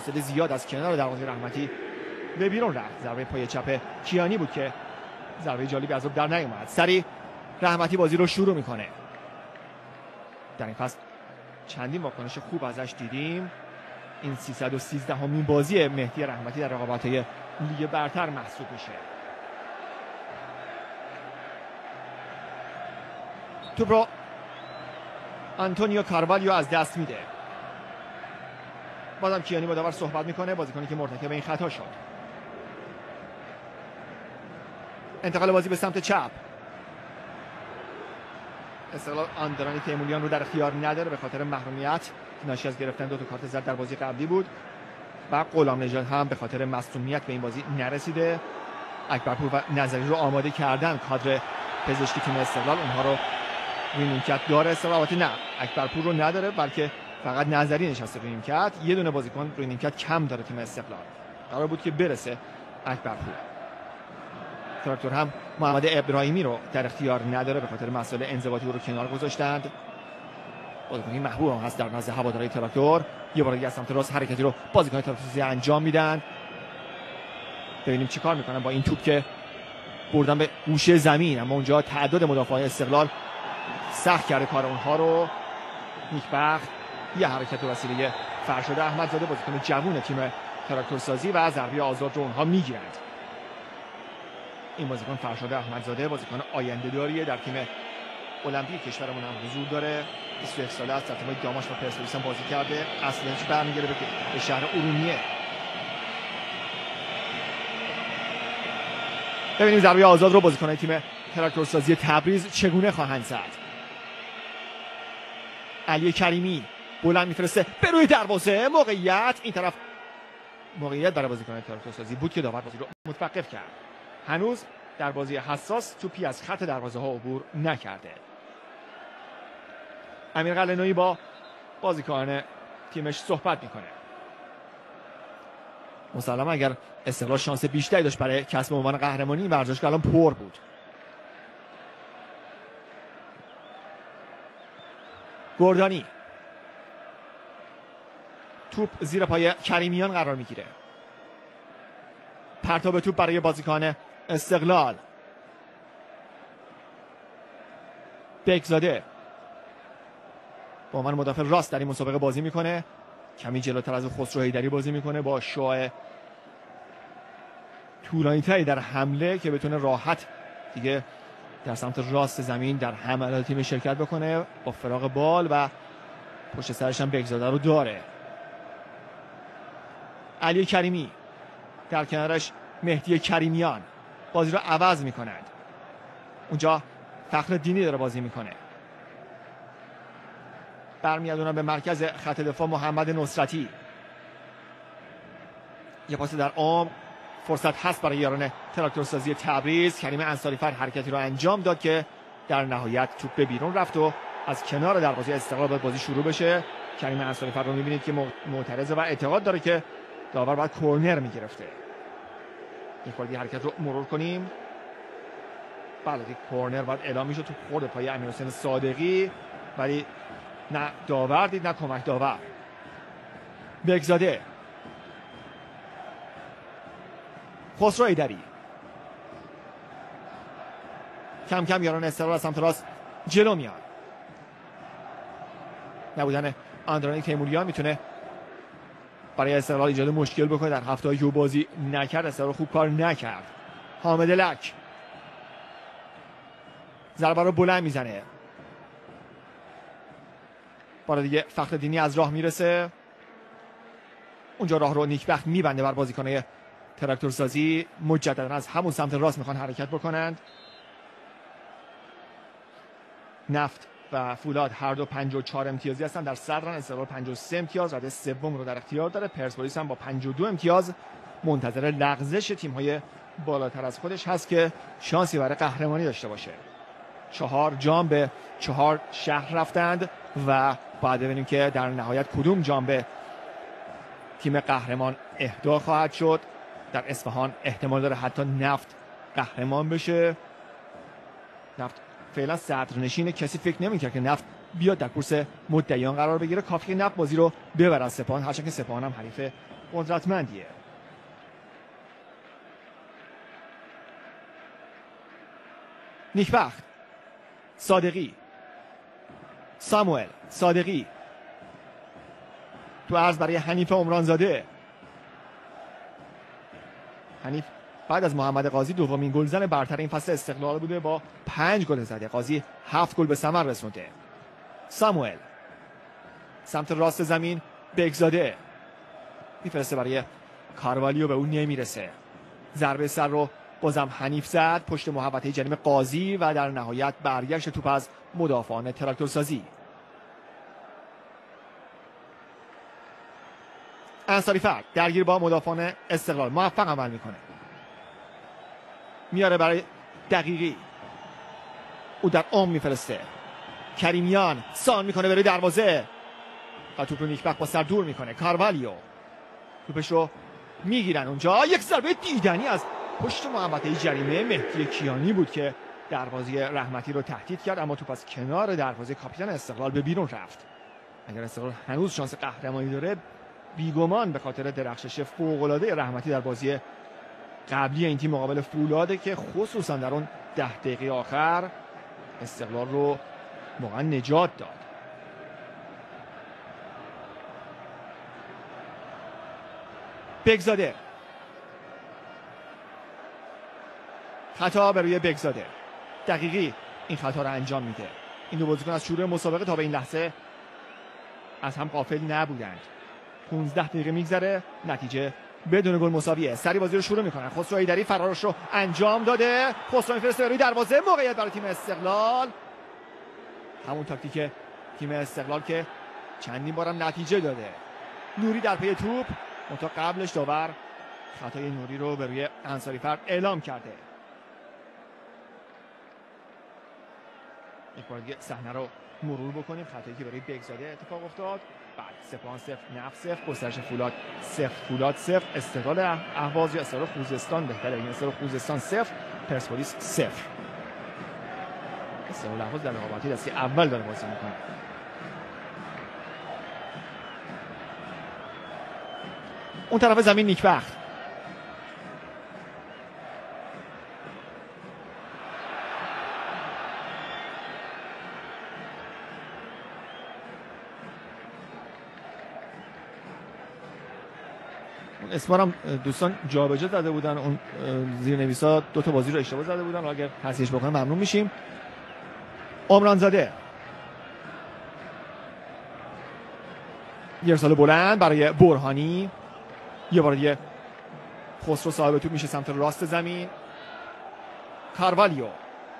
فاصله زیاد از کنار دروازه رحمتی به بیرون رفت. ضربه پای چپ کیانی بود که ضربه جالبی از اون در نیومد. سریع رحمتی بازی رو شروع میکنه. در این فصل چندین واکنش خوب ازش دیدیم. این 313مین بازی مهدی رحمتی در رقابت‌های لیگ برتر محسوب میشه. توپ رو انتونیو کاروالیو از دست میده. بازم کیانی با داور صحبت میکنه، بازیکنی که مرتکب این خطا شد. انتقال بازی به سمت چپ. استقلال آندرانی تیمولیان رو در اختیار نداره به خاطر محرومیت ناشی از گرفتن دو تا کارت زرد در بازی قبلی بود و غلام نژاد هم به خاطر مصونیت به این بازی نرسیده. اکبرپور و نظری رو آماده کردن کادر پزشکی تیم استقلال، اونها رو روی نیمکت داره استقلال. نه، اکبرپور رو نداره بلکه فقط نظری نشسته روی نیمکت. یه دونه بازیکن روی نیمکت کم داره تیم استقلال، قرار بود که برسه اکبرپور. تراکتور هم محمد ابراهیمی رو در اختیار نداره به خاطر مسائل انضباطی رو کنار گذاشتند. بازیکن محبوب هم هست در نزد هوادارهای تراکتور. یه بار دیگه از سمت راست حرکتی رو بازیکن تراکتور انجام میدن. ببینیم چیکار میکنن با این توپ که بردن به گوشه زمین، اما اونجا تعداد مدافعان استقلال سخت کرده کار اونها رو. نیکبخت یه حرکت به وسیله فرشاد احمدزاده، بازیکن جوون تیم تراکتور سازی، و ضربه آزاد رو اونها میگیرند. این بازیکن فرشاد احمدزاده بازیکن آینده‌داریه، در تیم المپیک کشورمون هم حضور داره. 21 ساله است، تیم داماش و پرسپولیس هم بازی کرده. اصلش برمیگره به شهر ارومیه. ببینیم ضربه آزاد رو بازیکن‌های تیم تراکتورسازی تبریز چگونه خواهند زد. علی کریمی بلند میفرسته به روی دروازه. موقعیت این طرف، موقعیت برای بازیکن‌های تراکتورسازی بود که داور بازی رو متوقف کرد. هنوز در بازی حساس توپی از خط دروازه ها عبور نکرده. امیر غلنوی با بازیکن تیمش صحبت میکنه. مسلما اگر استقلال شانس بیشتری داشت برای کسب عنوان قهرمانی، این ورزشگاه الان پر بود. گوردانی، توپ زیر پای کریمیان قرار میگیره. پرتاب توپ برای بازیکن استقلال. بگزاده با عنوان مدافع راست در این مسابقه بازی میکنه. کمی جلوتر از خسرو الهیدری بازی میکنه، با شعاع طولانی‌تری در حمله که بتونه راحت دیگه در سمت راست زمین در حملات تیم شرکت بکنه. با فراغ بال و پشت سرش هم بگزاده رو داره. علی کریمی، در کنارش مهدی کریمیان. بازی رو عوض میکنند. اونجا فخرالدینی داره بازی میکنه. برمیادونن به مرکز خط دفاع محمد نصرتی. یه پاس در عمق، فرصت هست برای یاران تراکتورسازی تبریز. کریم انصاری فرد حرکتی رو انجام داد که در نهایت توپ به بیرون رفت و از کنار دروازه استقلال باید بازی شروع بشه. کریم انصاری فرد رو میبینید که معترضه و اعتقاد داره که داور باید کرنر میگرفته. این خواهدی حرکت رو مرور کنیم. بله دیگه کرنر باید اعلام میشد. تو خورد پای امیرحسین صادقی، ولی نه داور دید نه کمک داور. بگزاده، خسرو الهیدری. کم کم یاران استقلال از سمت راست جلو میان. نبودن آندرانی تیموریان میتونه برای استقلال ایجاد مشکل بکنه. در هفته‌ای که بازی نکرد، استقلال خوب کار نکرد. حامد لک ضربه رو بلند میزنه. بار دیگه فخرالدینی از راه میرسه. اونجا راه رو نیکبخت میبنده بر بازیکن‌های تراکتورسازی. مجددا از همون سمت راست میخوان حرکت بکنند. نفت و فولاد هر دو 54 امتیازی هستند. در صدرن استقلال 53 امتیاز، رده سوم رو در اختیار داره. پرسپولیس هم با 52 امتیاز منتظر لغزش تیم‌های بالاتر از خودش هست که شانسی برای قهرمانی داشته باشه. 4 جام به 4 شهر رفتند و بعد ببینیم که در نهایت کدوم جام به تیم قهرمان اهدا خواهد شد. در اصفهان احتمال داره حتی نفت قهرمان بشه. نفت فعلا صدرنشین، کسی فکر نمی‌کنه که نفت بیاد در کورس مدعیان قرار بگیره. کافیه نفت بازی رو ببرن سپاهان، هرچند که سپاهان هم حریف قدرتمندیه. نیکبخت، صادقی، ساموئل، صادقی تو عرض برای حنیفه عمرانزاده. حنیف بعد از محمد قاضی دومین گلزن برتر این فصل استقلال بوده با 5 گل زده. قاضی 7 گل به ثمر رسونده. ساموئل سمت راست زمین، بگزاده میفرسته برای کاروالیو، به اون نمیرسه. ضربه سر رو بازم حنیف زد پشت محوطه جریمه قاضی و در نهایت برگشت توپ از مدافعان تراکتور سازی. انصاری فرد درگیر با مدافعان استقلال، موفق عمل میکنه، میاره برای دقیقی، او در عمق میفرسته. کریمیان سان میکنه برای دروازه و توپ رو نیکبخت با سر دور میکنه. کاروالیو توپش رو میگیرن اونجا. یک ضربه دیدنی از پشت محوطه جریمه مهدی کیانی بود که دروازه رحمتی رو تهدید کرد، اما توپ از کنار دروازه کاپیتان استقلال به بیرون رفت. اگر استقلال هنوز شانس قهرمانی داره، بیگمان به خاطر درخشش فوق‌العاده رحمتی در بازی قبلی این تیم مقابل فولاده که خصوصا در اون 10 دقیقه آخر استقلال رو واقعا نجات داد. بگزاده، خطا به روی بگزاده. دقیقی این خطا رو انجام میده. این دو بازیکن از شروع مسابقه تا به این لحظه از هم غافل نبودند. 15 دقیقه میگذره، نتیجه بدون گل مساویه. سری بازی رو شروع میکنن. خسرو الهیدری فرارش رو انجام داده. خسرو میفرسته روی دروازه، موقعیت برای تیم استقلال. همون تاکتیک تیم استقلال که چندین بارم نتیجه داده. نوری در پی توپ، منتها قبلش داور خطای نوری رو به روی انصاری فرد اعلام کرده. یک بار دیگه صحنه رو مرور بکنیم. خطایی که برای بگزاده اتفاق افتاد. بعد سپاهان 0-0، گسترش فولاد 0-0، استقلال اهواز یا استقلال خوزستان بهتره، این استقلال خوزستان 0، پرسپولیس 0. استقلال اهواز در رقابت دسته اول داره بازی میکنه. اون طرف زمین نیکبخت، اسمارم دوستان جابجا زده بودن، اون زیرنویسا دو تا بازی رو اشتباه زده بودن، اگر تصحیحش بکنن ممنون میشیم. عمرانزاده یه ارسال بلند برای برهانی. یه بار دیگه خسرو صاحب توپ میشه سمت راست زمین. کاروالیو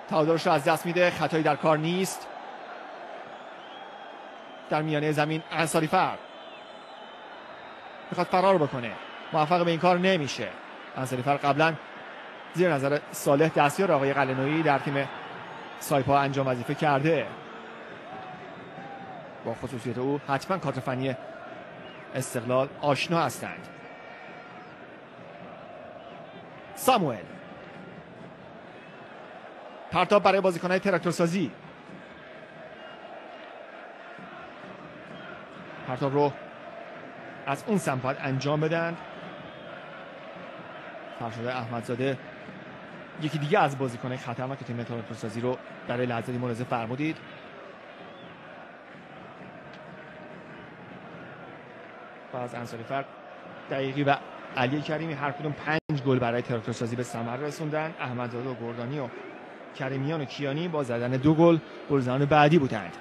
تعادلش رو از دست میده، خطایی در کار نیست. در میانه زمین انصاری فرد میخواد فرار بکنه، موفق به این کار نمیشه. انصاری فرد قبلا زیر نظر صالح دستیار آقای غلنوی در تیم سایپا انجام وظیفه کرده. با خصوصیت او حتما کادر فنی استقلال آشنا هستند. ساموئل پرتاب برای بازیکن‌های تراکتور سازی. پرتاب رو از اون سمت باید انجام بدن. فرشاد احمدزاده یکی دیگه از بازیکنان خطرناک که تیم تراکتور سازی رو برای لحظاتی ملاحظه فرمودید. و از انصاری فرد، دقیقی و علی کریمی هر کدوم 5 گل برای تراکتور سازی به ثمر رسوندن. احمدزاده و گوردانی و کریمیان و کیانی با زدن 2 گل گلزنان بعدی بودند.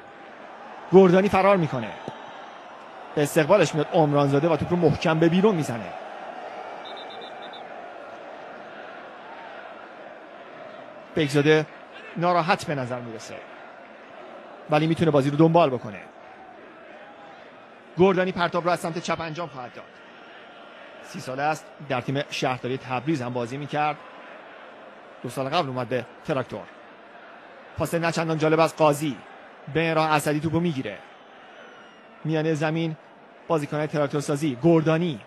گوردانی فرار میکنه، به استقبالش میاد عمرانزاده و توپ رو محکم به بیرون میزنه. بگزاده ناراحت به نظر میرسه ولی میتونه بازی رو دنبال بکنه. گوردانی پرتاب رو از سمت چپ انجام خواهد داد. 30 ساله است، در تیم شهرداری تبریز هم بازی میکرد. 2 سال قبل اومد به تراکتور. پاس نه چندان جالب از قاضی، به راه اسدی توپو میگیره. میانه زمین بازیکن تراکتور سازی، گوردانی،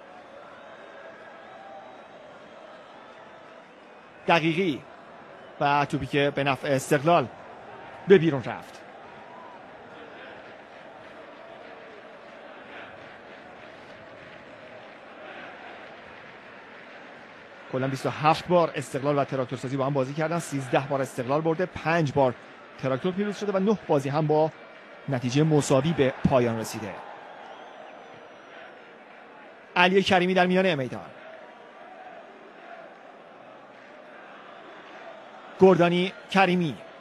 دقیقی و توپی که به نفع استقلال به بیرون رفت. کلا 27 بار استقلال و تراکتور سازی با هم بازی کردن، 13 بار استقلال برده، 5 بار تراکتور پیروز شده و 9 بازی هم با نتیجه مساوی به پایان رسیده. علی کریمی در میانه میدان، گوردانی، کریمی،